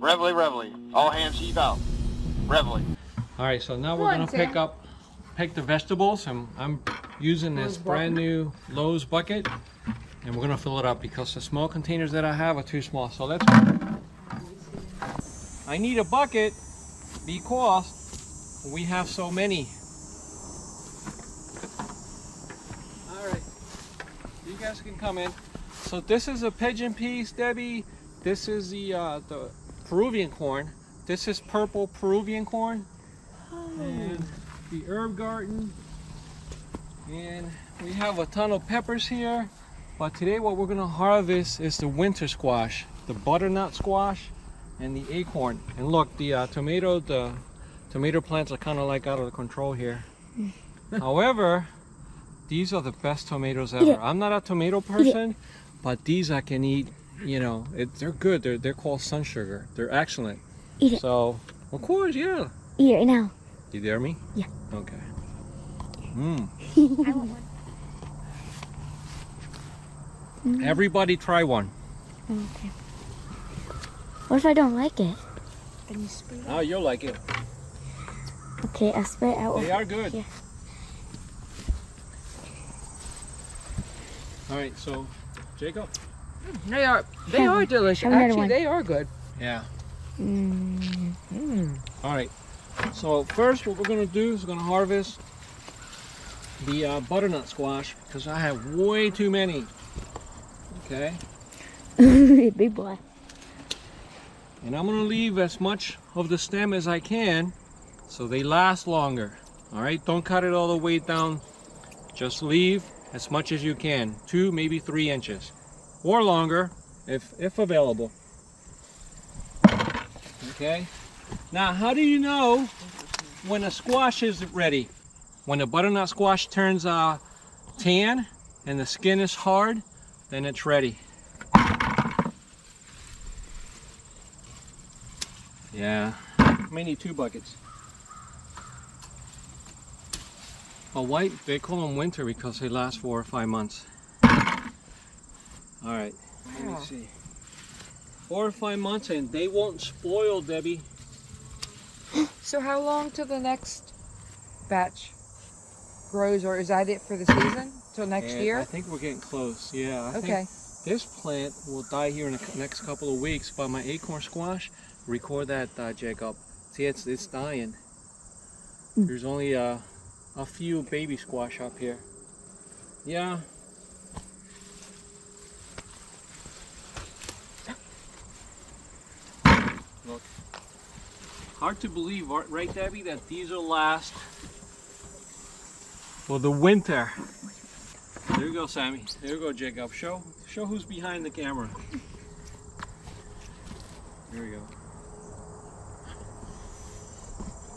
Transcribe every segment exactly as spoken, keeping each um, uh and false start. Reveille, reveille. All hands heave out. Reveille. All right, so now we're going to pick up, pick the vegetables, and I'm using this brand new Lowe's bucket, and we're going to fill it up because the small containers that I have are too small. So let's, I need a bucket because we have so many. All right, you guys can come in. So this is a pigeon peas, Debbie. This is the, uh, the Peruvian corn. This is purple Peruvian corn. And the herb garden. And we have a ton of peppers here. But today what we're gonna harvest is the winter squash, the butternut squash and the acorn. And look, the uh, tomato, the tomato plants are kind of like out of control here. However, these are the best tomatoes ever. I'm not a tomato person, but these I can eat. You know, it, they're good. They're, they're called sun sugar. They're excellent. Eat it. So, of course, yeah. Eat it now. You dare me? Yeah. Okay. Mmm. I want one. Mm-hmm. Everybody try one. Okay. What if I don't like it? Can you spray it? Oh, you'll like it. Okay, I'll spray it out. They are good. Yeah. All right, so, Jacob. They are, they are delicious. Actually, they are good. Yeah. Mm. Mm. All right. So first, what we're gonna do is we're gonna harvest the uh, butternut squash because I have way too many. Okay. Big boy. And I'm gonna leave as much of the stem as I can so they last longer. All right. Don't cut it all the way down. Just leave as much as you can, two, maybe three inches. Or longer, if, if available. Okay. Now, how do you know when a squash is ready? When the butternut squash turns uh, tan and the skin is hard, then it's ready. Yeah, may need two buckets. But white, they call them winter because they last four or five months. All right, let me see. Four or five months and they won't spoil, Debbie. So how long till the next batch grows, or is that it for the season? Till next and year? I think we're getting close, yeah. I okay. Think this plant will die here in the next couple of weeks by my acorn squash. Record that, uh, Jacob. See, it's, it's dying. Mm. There's only uh, a few baby squash up here. Yeah. Look. Hard to believe, right, Debbie, that these will last for the winter. There you go, Sammy. There you go, Jacob. Show, show who's behind the camera. There you go.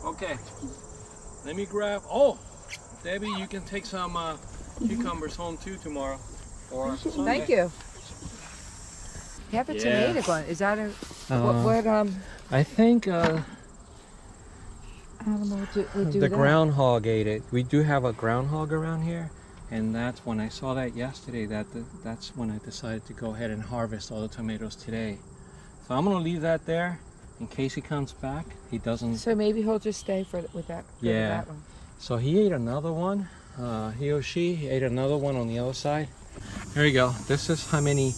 Okay. Let me grab. Oh, Debbie, you can take some uh, cucumbers home too tomorrow. Or Thank you. You have a yeah. tomato one. Is that a what? Uh, what um, I think uh, I don't know what do, what do the that. groundhog ate it. We do have a groundhog around here, and that's when I saw that yesterday. That the, that's when I decided to go ahead and harvest all the tomatoes today. So I'm gonna leave that there in case he comes back. He doesn't. So maybe he'll just stay for with that. For yeah. That one. So he ate another one. Uh, he or she ate another one on the other side. Here you go. This is how many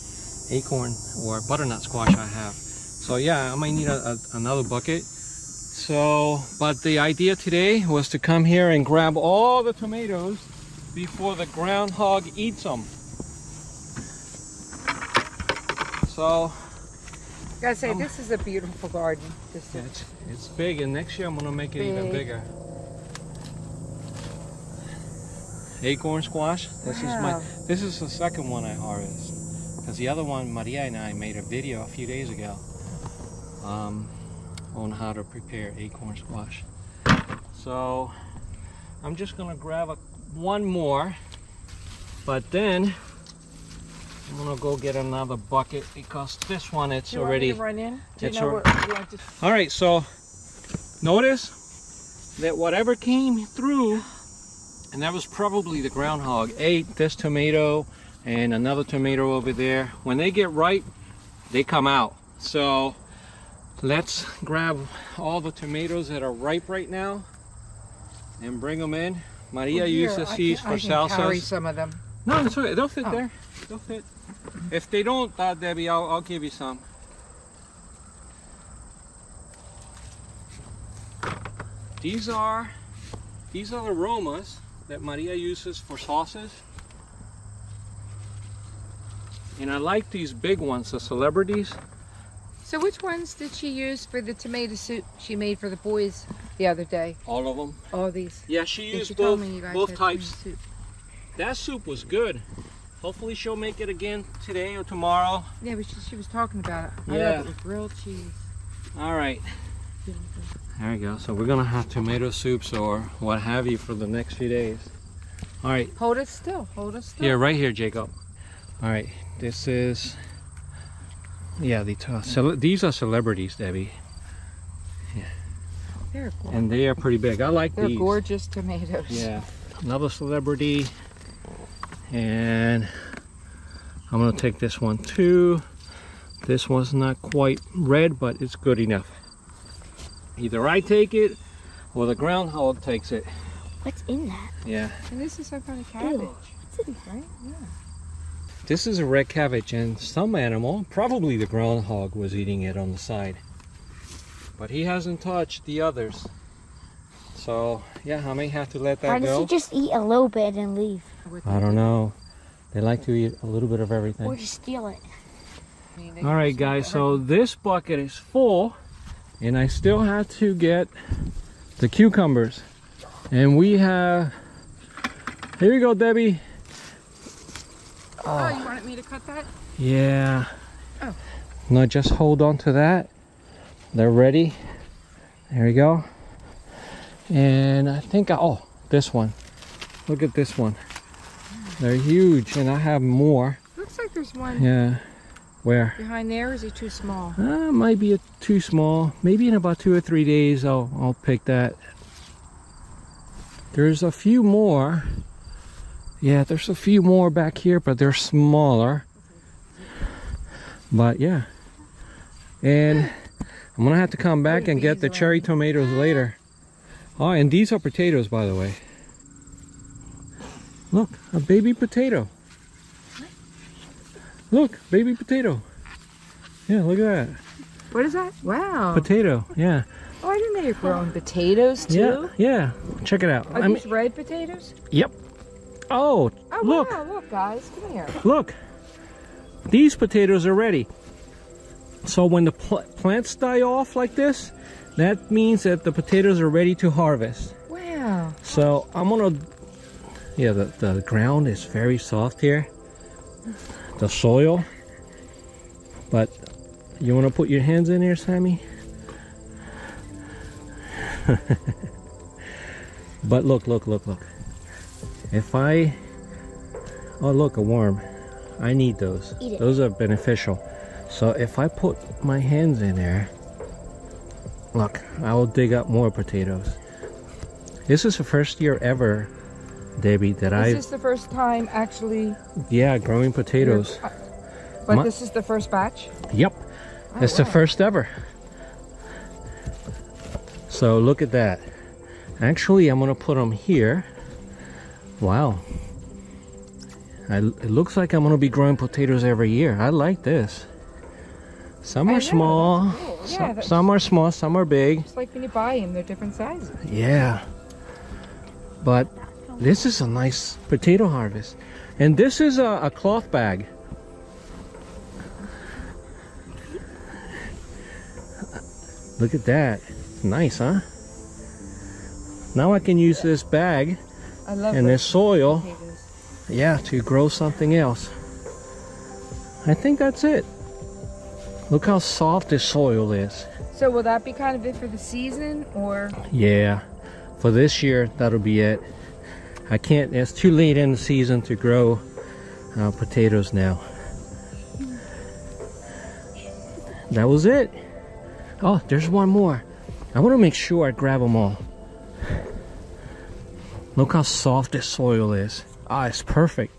acorn or butternut squash I have. So yeah, I might need a, a, another bucket. So, but the idea today was to come here and grab all the tomatoes before the groundhog eats them. So, I gotta say, um, this is a beautiful garden. This is it's, it's big, and next year I'm gonna make it big. even bigger. Acorn squash. This wow. is my. This is the second one I harvest. Because the other one, Maria and I made a video a few days ago um, on how to prepare acorn squash. So I'm just gonna grab a, one more, but then I'm gonna go get another bucket because this one it's you already. Want me to run in? Do it's you know or, what, you want to... All right, so notice that whatever came through, and that was probably the groundhog, ate this tomato. And another tomato over there. When they get ripe, they come out. So Let's grab all the tomatoes that are ripe right now and bring them in. Maria well, here, uses these for salsas. I can carry some of them. No, it's okay. They'll fit oh. there. They'll fit. If they don't, uh, Debbie, I'll, I'll give you some. These are, these are the Romas that Maria uses for sauces. And I like these big ones, the celebrities. So which ones did she use for the tomato soup she made for the boys the other day? All of them. All these? Yeah, she used she both, both types. Soup. That soup was good. Hopefully she'll make it again today or tomorrow. Yeah, but she, she was talking about it. I yeah. love it with grilled cheese. All right. There we go. So we're going to have tomato soups or what have you for the next few days. All right. Hold it still. Hold it still. Yeah, right here, Jacob. All right. This is... Yeah, the cele these are celebrities, Debbie. Yeah. They're gorgeous. And they are pretty big. I like They're these. They're gorgeous tomatoes. Yeah. Another celebrity. And I'm going to take this one too. This one's not quite red, but it's good enough. Either I take it or the groundhog takes it. What's in that? Yeah. And this is some kind of cabbage. Ew. What's in that? Right? Yeah. This is a red cabbage, and some animal, probably the groundhog, was eating it on the side. But he hasn't touched the others. So, yeah, I may have to let that Why go. Why does he just eat a little bit and leave? I don't know. They like to eat a little bit of everything. Or just steal it. All right, guys, so this bucket is full, and I still have to get the cucumbers. And we have... Here you go, Debbie. Oh, you wanted me to cut that? Yeah. Oh. No, just hold on to that. They're ready. There we go. And I think, I, oh, this one. Look at this one. They're huge, and I have more. Looks like there's one. Yeah. Where? Behind there, or is it too small? Uh, it might be a, too small. Maybe in about two or three days, I'll, I'll pick that. There's a few more. Yeah, there's a few more back here, but they're smaller. But yeah, and I'm gonna have to come back and get the cherry tomatoes later. Oh, and these are potatoes, by the way. Look, a baby potato. Look, baby potato. Yeah, look at that. What is that? Wow. Potato, yeah. Oh, I didn't know you're growing potatoes too. Yeah, yeah. Check it out. Are these red potatoes? Yep. Oh, oh, look. Wow, look, guys. Come here. Look. These potatoes are ready. So when the pl plants die off like this, that means that the potatoes are ready to harvest. Wow. So I'm going to... Yeah, the, the ground is very soft here. The soil. But you want to put your hands in here, Sammy? But look, look, look, look. If I, oh look, a worm. I need those. Those are beneficial. So if I put my hands in there, look, I will dig up more potatoes. This is the first year ever, Debbie, that I... This is the first time actually... Yeah, growing potatoes. But my, this is the first batch? Yep. Oh, it's wow. the first ever. So look at that. Actually, I'm going to put them here. Wow, I, it looks like I'm going to be growing potatoes every year. I like this. Some are small, cool. yeah, some, some are small, some are big. It's like when you buy them, they're different sizes. Yeah, but this is a nice potato harvest. And this is a, a cloth bag. Look at that. Nice, huh? Now I can use this bag. I love and this soil, potatoes. yeah, to grow something else. I think that's it. Look how soft this soil is. So will that be kind of it for the season, or? Yeah, for this year, that'll be it. I can't, it's too late in the season to grow uh, potatoes now. That was it. Oh, there's one more. I want to make sure I grab them all. Look how soft this soil is. Ah, it's perfect.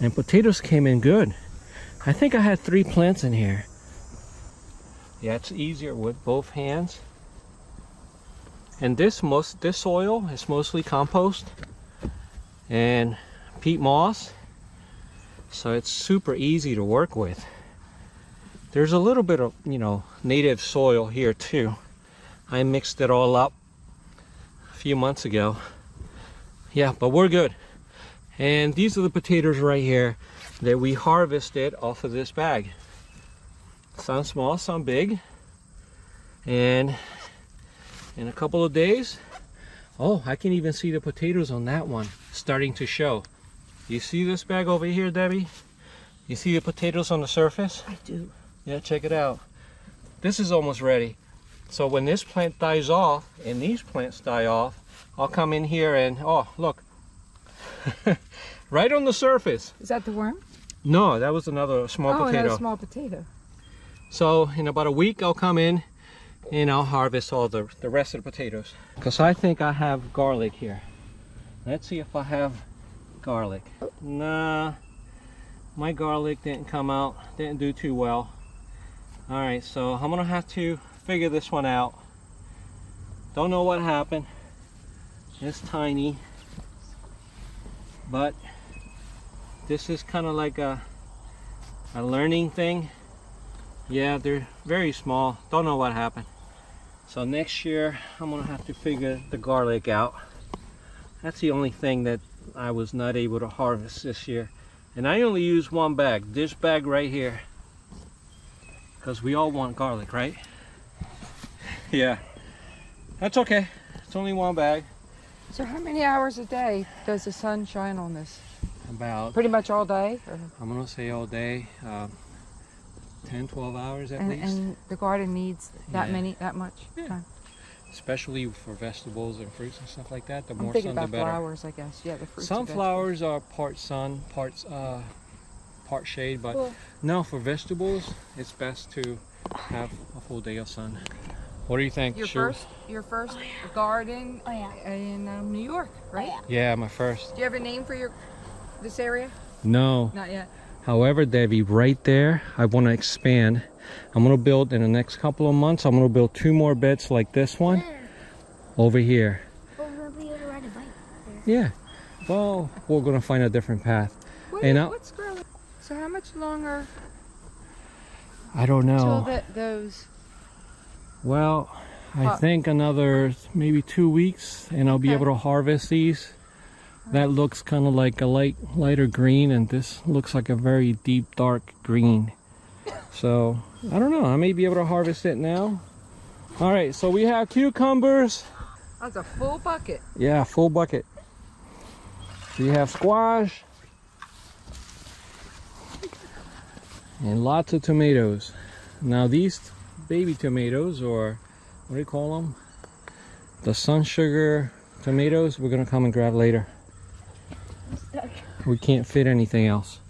And potatoes came in good. I think I had three plants in here. That's easier with both hands. And this most this soil is mostly compost and peat moss, so it's super easy to work with. There's a little bit of, you know, native soil here too. I mixed it all up a few months ago. Yeah, but we're good. And these are the potatoes right here that we harvested off of this bag. Some small, some big. And in a couple of days, oh, I can even see the potatoes on that one starting to show. You see this bag over here, Debbie? You see the potatoes on the surface? I do. Yeah, check it out. This is almost ready. So when this plant dies off and these plants die off, I'll come in here and, oh, look. Right on the surface. Is that the worm? No, that was another small oh, potato. Oh, another small potato. So in about a week, I'll come in and I'll harvest all the, the rest of the potatoes. Because I think I have garlic here. Let's see if I have garlic. Oh. Nah, my garlic didn't come out, didn't do too well. All right, so I'm gonna have to figure this one out. Don't know what happened. It's tiny, but this is kind of like a a learning thing. Yeah, they're very small. Don't know what happened. So next year I'm gonna have to figure the garlic out. That's the only thing that I was not able to harvest this year, and I only used one bag, this bag right here, because we all want garlic, right? Yeah, that's okay. It's only one bag. So how many hours a day does the sun shine on this? About pretty much all day, or? I'm gonna say all day, um, ten twelve hours at and, least. And the garden needs that yeah. many that much yeah. time, especially for vegetables and fruits and stuff like that. The I'm more sun, about the better. Flowers, I guess. Yeah, the fruits. Some flowers are part sun, parts uh, part shade, but cool. No, for vegetables, it's best to have a full day of sun. What do you think? Your sure. first, your first oh, yeah. garden oh, yeah. in um, New York, right? Oh, yeah. yeah, my first. Do you have a name for your this area? No. Not yet. However, Debbie, right there, I want to expand. I'm going to build in the next couple of months. I'm going to build two more beds like this one Where? over here. Well, we're going to be able to ride a bike there. Yeah. Well, we're going to find a different path. What and is, what's growing? So how much longer? I don't know. Until those. Well, I uh, think another maybe two weeks and I'll okay. be able to harvest these. Right. That looks kind of like a light, lighter green, and this looks like a very deep, dark green. So, I don't know. I may be able to harvest it now. All right, so we have cucumbers. That's a full bucket. Yeah, full bucket. We have squash. And lots of tomatoes. Now these baby tomatoes, or what do you call them, the sun sugar tomatoes, we're gonna come and grab later. We can't fit anything else.